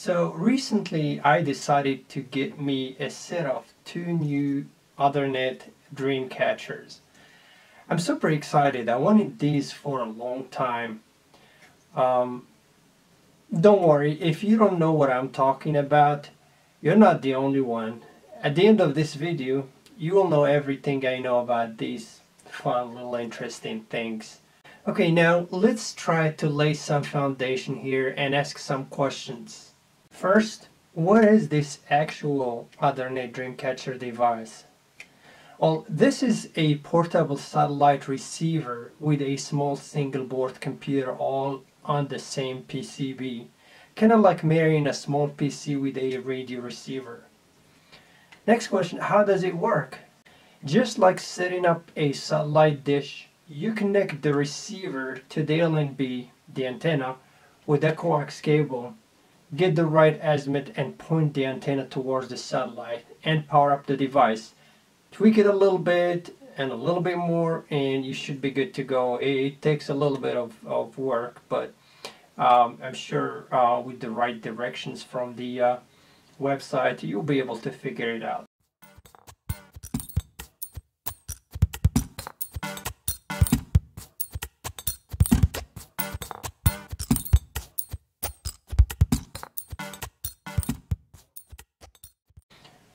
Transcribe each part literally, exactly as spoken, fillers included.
So recently I decided to get me a set of two new Othernet Dreamcatchers. I'm super excited. I wanted these for a long time. Um, don't worry, if you don't know what I'm talking about, you're not the only one. At the end of this video, you will know everything I know about these fun little interesting things. Okay, now let's try to lay some foundation here and ask some questions. First, what is this actual Othernet Dreamcatcher device? Well, this is a portable satellite receiver with a small single board computer all on the same P C B. Kind of like marrying a small P C with a radio receiver. Next question, how does it work? Just like setting up a satellite dish, you connect the receiver to the L N B, the antenna, with a coax cable, get the right azimuth and point the antenna towards the satellite and power up the device. Tweak it a little bit and a little bit more and you should be good to go. It takes a little bit of, of work, but um, I'm sure uh, with the right directions from the uh, website, you'll be able to figure it out.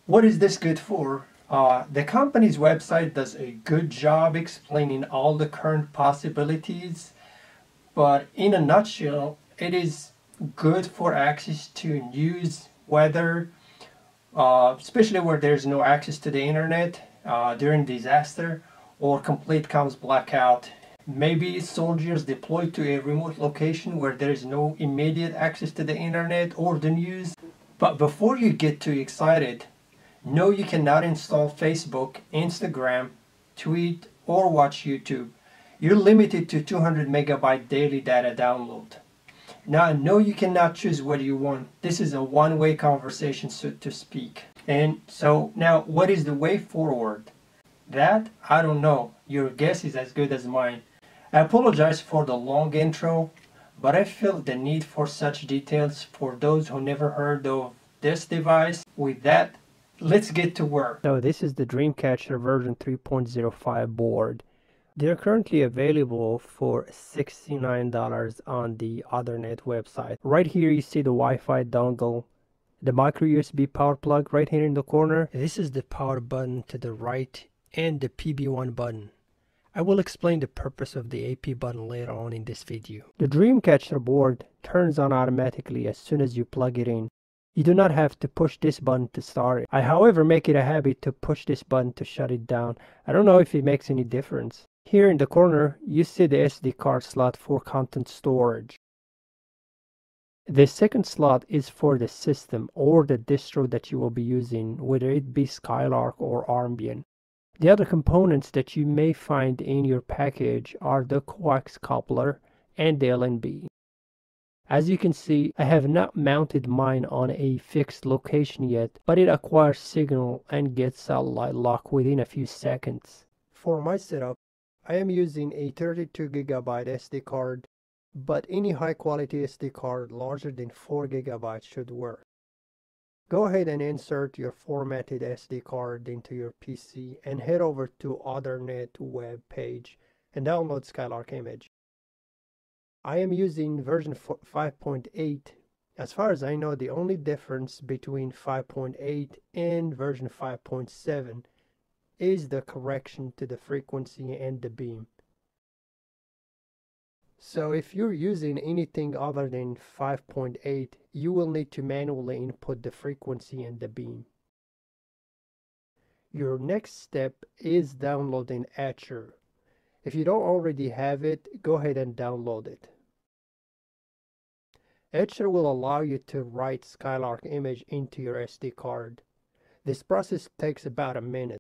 What is this good for? Uh, the company's website does a good job explaining all the current possibilities, but in a nutshell, it is good for access to news, weather, uh, especially where there's no access to the internet uh, during disaster or complete comms blackout. Maybe soldiers deployed to a remote location where there is no immediate access to the internet or the news. But before you get too excited, no, you cannot install Facebook, Instagram, tweet, or watch YouTube. You're limited to two hundred megabyte daily data download. Now, no, you cannot choose what you want. This is a one-way conversation, so to speak. And so now, what is the way forward? That, I don't know. Your guess is as good as mine. I apologize for the long intro, but I felt the need for such details for those who never heard of this device. With that, let's get to work. So this is the Dreamcatcher version three point oh five board. They're currently available for sixty-nine dollars on the Othernet website. Right here you see the Wi-Fi dongle, the micro U S B power plug right here in the corner. This is the power button to the right and the P B one button. I will explain the purpose of the A P button later on in this video. The Dreamcatcher board turns on automatically as soon as you plug it in. You do not have to push this button to start it. I, however, make it a habit to push this button to shut it down. I don't know if it makes any difference. Here in the corner, you see the S D card slot for content storage. The second slot is for the system or the distro that you will be using, whether it be Skylark or Armbian. The other components that you may find in your package are the coax coupler and the L N B. As you can see, I have not mounted mine on a fixed location yet, but it acquires signal and gets satellite lock within a few seconds. For my setup, I am using a thirty-two gigabyte S D card, but any high quality S D card larger than four gigabytes should work. Go ahead and insert your formatted S D card into your P C and head over to Othernet web page and download Skylark image. I am using version five point eight. As far as I know, the only difference between five point eight and version five point seven is the correction to the frequency and the beam. So if you're using anything other than five point eight, you will need to manually input the frequency and the beam. Your next step is downloading Etcher. If you don't already have it, go ahead and download it. Etcher will allow you to write Skylark image into your S D card. This process takes about a minute.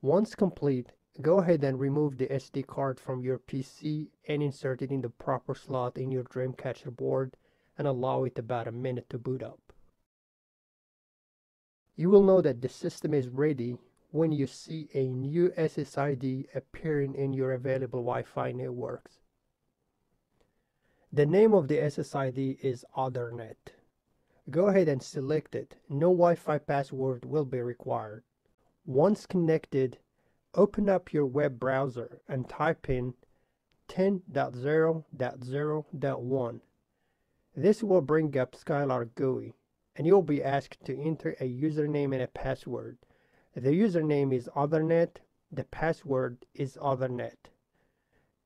Once complete, go ahead and remove the S D card from your P C and insert it in the proper slot in your Dreamcatcher board and allow it about a minute to boot up. You will know that the system is ready when you see a new S S I D appearing in your available Wi-Fi networks. The name of the S S I D is Othernet. Go ahead and select it. No Wi-Fi password will be required. Once connected, open up your web browser and type in ten dot zero dot zero dot one. This will bring up Skylark G U I, and you'll be asked to enter a username and a password. The username is Othernet, the password is Othernet.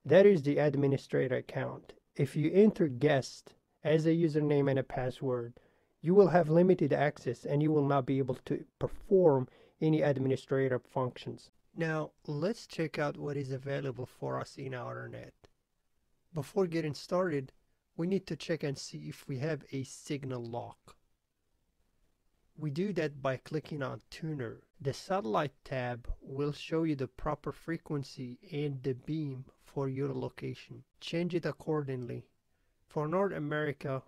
That is the administrator account. If you enter guest as a username and a password, you will have limited access and you will not be able to perform any administrative functions. Now, let's check out what is available for us in Othernet. Before getting started, we need to check and see if we have a signal lock. We do that by clicking on Tuner. The satellite tab will show you the proper frequency and the beam for your location. Change it accordingly. For North America,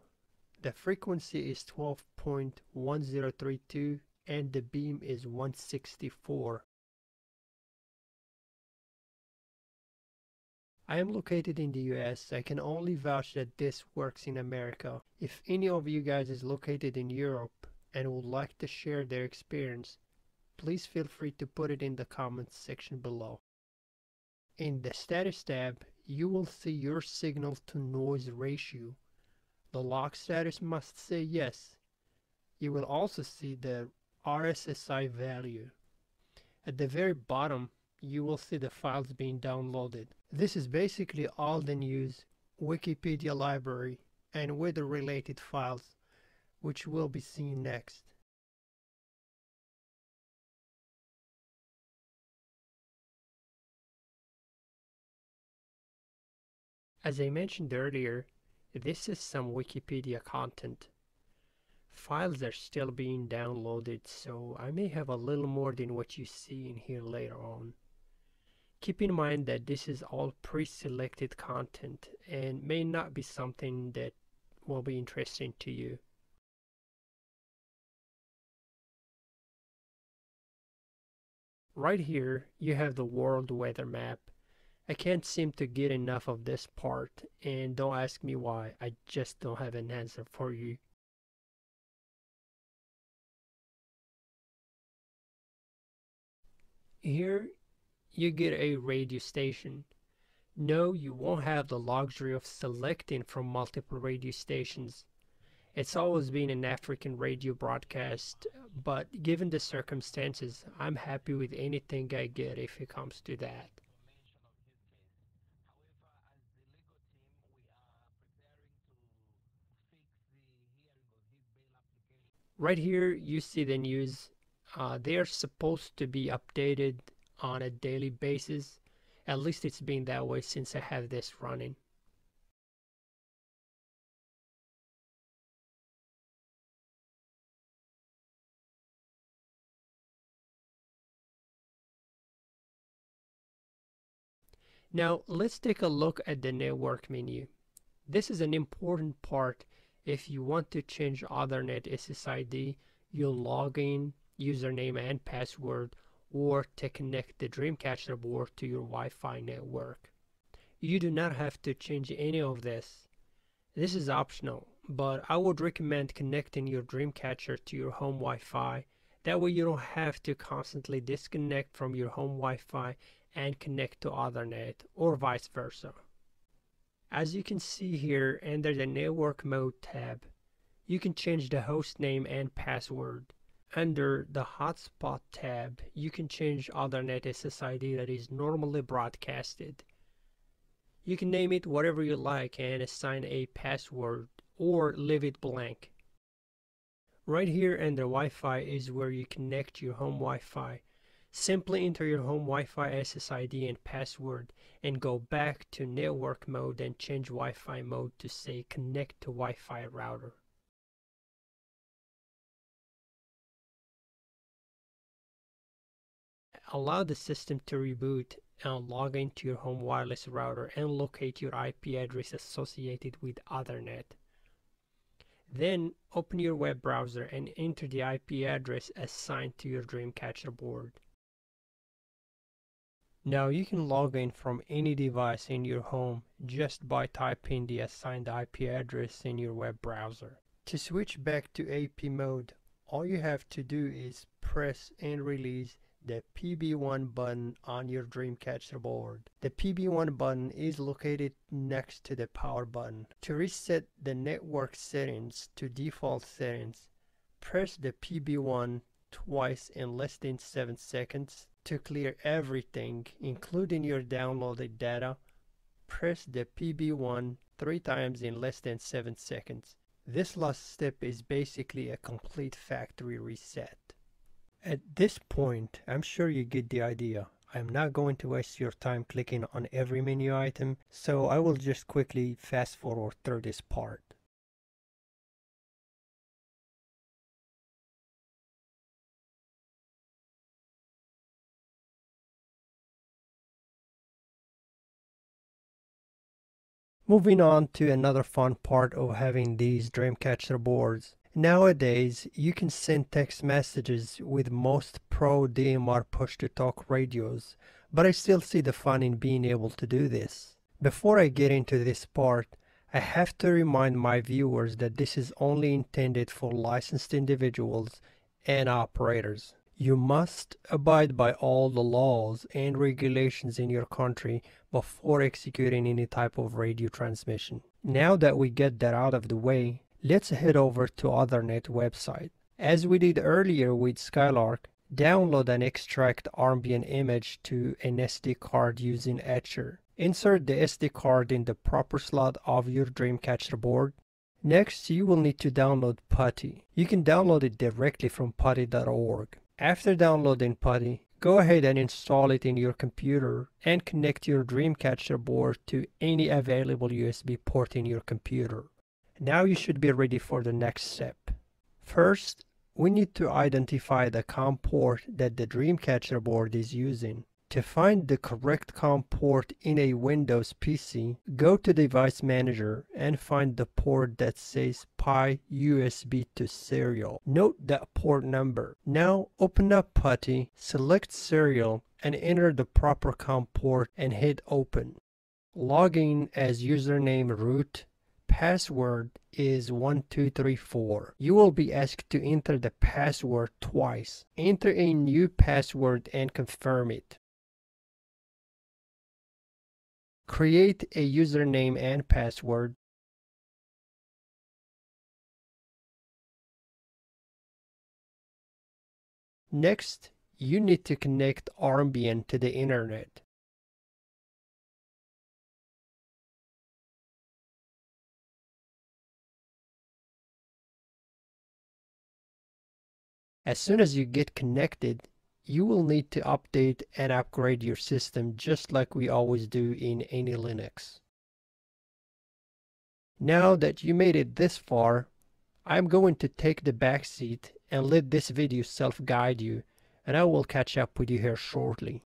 the frequency is twelve point one zero three two and the beam is one sixty-four. I am located in the U S. I can only vouch that this works in America. If any of you guys is located in Europe and would like to share their experience, please feel free to put it in the comments section below. In the status tab, you will see your signal to noise ratio. The lock status must say yes. You will also see the R S S I value. At the very bottom, you will see the files being downloaded. This is basically all the news, Wikipedia library, and weather related files, which will be seen next. As I mentioned earlier, this is some Wikipedia content. Files are still being downloaded, so I may have a little more than what you see in here later on. Keep in mind that this is all pre-selected content and may not be something that will be interesting to you. Right here, you have the world weather map. I can't seem to get enough of this part, and don't ask me why, I just don't have an answer for you. Here, you get a radio station. No, you won't have the luxury of selecting from multiple radio stations. It's always been an African radio broadcast, but given the circumstances, I'm happy with anything I get if it comes to that. Right here, you see the news. Uh, they are supposed to be updated on a daily basis. At least it's been that way since I have this running. Now let's take a look at the network menu. This is an important part. If you want to change Othernet S S I D, you'll log in, username and password, or to connect the Dreamcatcher board to your Wi-Fi network. You do not have to change any of this. This is optional, but I would recommend connecting your Dreamcatcher to your home Wi-Fi. That way you don't have to constantly disconnect from your home Wi-Fi and connect to Othernet, or vice versa. As you can see here, under the network mode tab, you can change the host name and password. Under the hotspot tab, you can change Othernet S S I D that is normally broadcasted. You can name it whatever you like and assign a password or leave it blank. Right here under Wi-Fi is where you connect your home Wi-Fi. Simply enter your home Wi-Fi S S I D and password and go back to network mode and change Wi-Fi mode to say connect to Wi-Fi router. Allow the system to reboot and log into your home wireless router and locate your I P address associated with Othernet. Then open your web browser and enter the I P address assigned to your Dreamcatcher board. Now you can log in from any device in your home just by typing the assigned I P address in your web browser. To switch back to A P mode, all you have to do is press and release the P B one button on your Dreamcatcher board. The P B one button is located next to the power button. To reset the network settings to default settings, press the P B one twice in less than seven seconds. To clear everything, including your downloaded data, press the P B one three times in less than seven seconds. This last step is basically a complete factory reset. At this point, I'm sure you get the idea. I'm not going to waste your time clicking on every menu item, so I will just quickly fast forward through this part. Moving on to another fun part of having these Dreamcatcher boards. Nowadays, you can send text messages with most pro D M R push-to-talk radios, but I still see the fun in being able to do this. Before I get into this part, I have to remind my viewers that this is only intended for licensed individuals and operators. You must abide by all the laws and regulations in your country before executing any type of radio transmission. Now that we get that out of the way, let's head over to Othernet website. As we did earlier with Skylark, download and extract Armbian image to an S D card using Etcher. Insert the S D card in the proper slot of your Dreamcatcher board. Next, you will need to download PuTTY. You can download it directly from putty dot org. After downloading PuTTY, go ahead and install it in your computer and connect your Dreamcatcher board to any available U S B port in your computer. Now you should be ready for the next step. First, we need to identify the C O M port that the Dreamcatcher board is using. To find the correct C O M port in a Windows P C, go to Device Manager and find the port that says Pi U S B to Serial. Note that port number. Now open up PuTTY, select Serial and enter the proper C O M port and hit Open. Log in as username root. Password is one two three four. You will be asked to enter the password twice. Enter a new password and confirm it. Create a username and password. Next, you need to connect Armbian to the internet. As soon as you get connected, you will need to update and upgrade your system just like we always do in any Linux. Now that you made it this far, I'm going to take the back seat and let this video self-guide you, and I will catch up with you here shortly.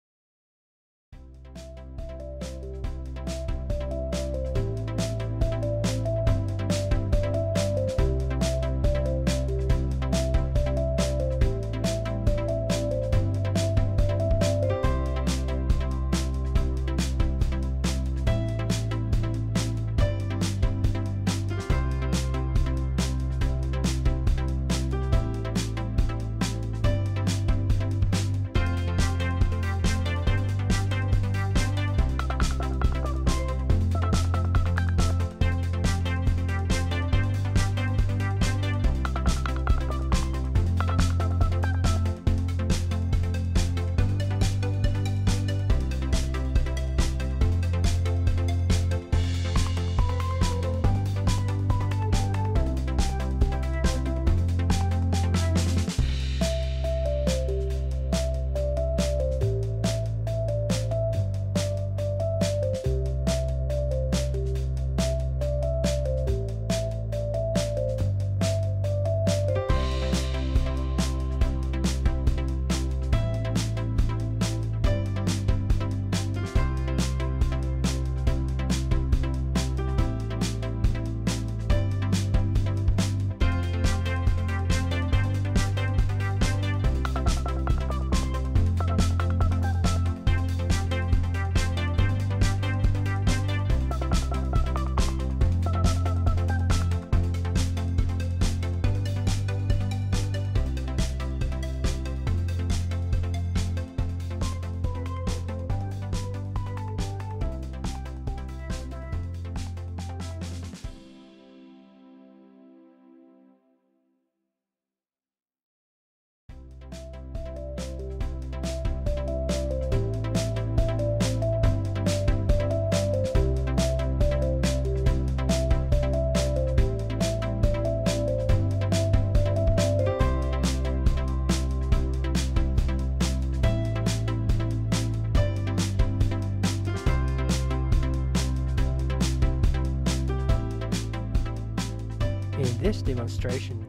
In this demonstration,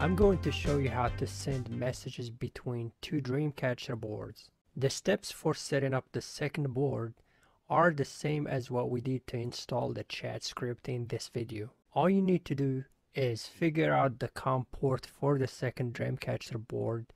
I'm going to show you how to send messages between two Dreamcatcher boards. The steps for setting up the second board are the same as what we did to install the chat script in this video. All you need to do is figure out the C O M port for the second Dreamcatcher board,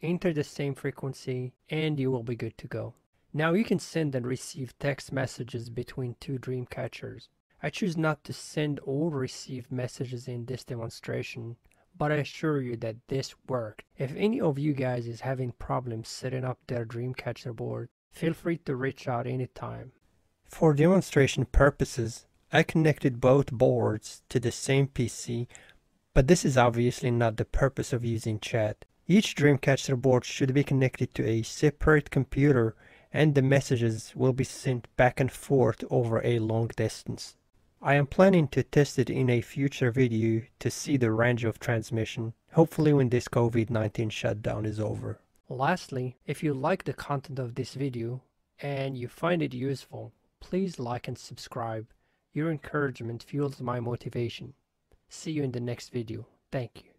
enter the same frequency, and you will be good to go. Now you can send and receive text messages between two Dreamcatchers. I choose not to send or receive messages in this demonstration, but I assure you that this worked. If any of you guys is having problems setting up their Dreamcatcher board, feel free to reach out anytime. For demonstration purposes, I connected both boards to the same P C, but this is obviously not the purpose of using chat. Each Dreamcatcher board should be connected to a separate computer, and the messages will be sent back and forth over a long distance. I am planning to test it in a future video to see the range of transmission, hopefully when this COVID nineteen shutdown is over. Lastly, if you like the content of this video and you find it useful, please like and subscribe. Your encouragement fuels my motivation. See you in the next video. Thank you.